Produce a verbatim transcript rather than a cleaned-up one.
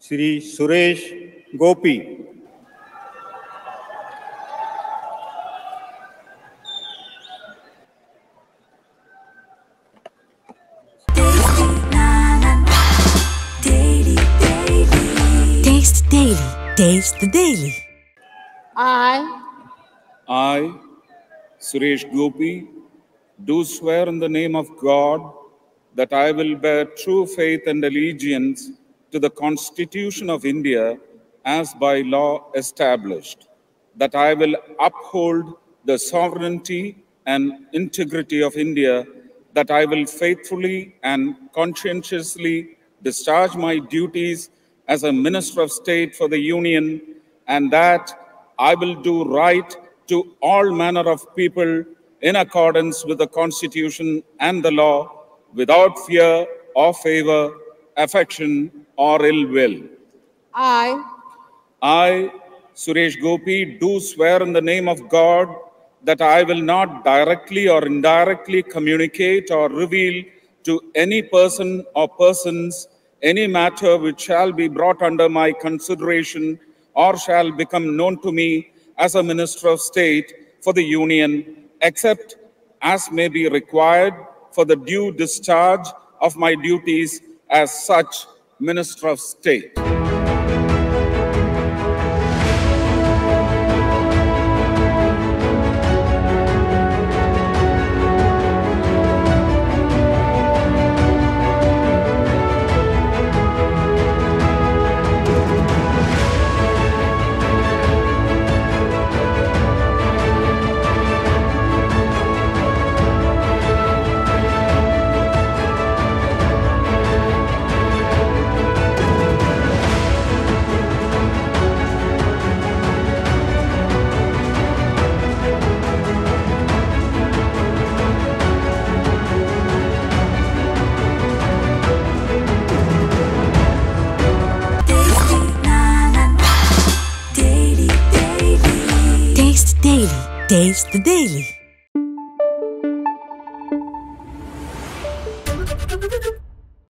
Sri Suresh Gopi. Taste daily, taste the daily. I, I, Suresh Gopi, do swear in the name of God that I will bear true faith and allegiance to the Constitution of India as by law established, that I will uphold the sovereignty and integrity of India, that I will faithfully and conscientiously discharge my duties as a Minister of State for the Union, and that I will do right to all manner of people in accordance with the Constitution and the law, without fear or favor, affection or ill will. I, I, Suresh Gopi, do swear in the name of God that I will not directly or indirectly communicate or reveal to any person or persons any matter which shall be brought under my consideration or shall become known to me as a Minister of State for the Union, except as may be required for the due discharge of my duties as such Minister of State. Taste the daily.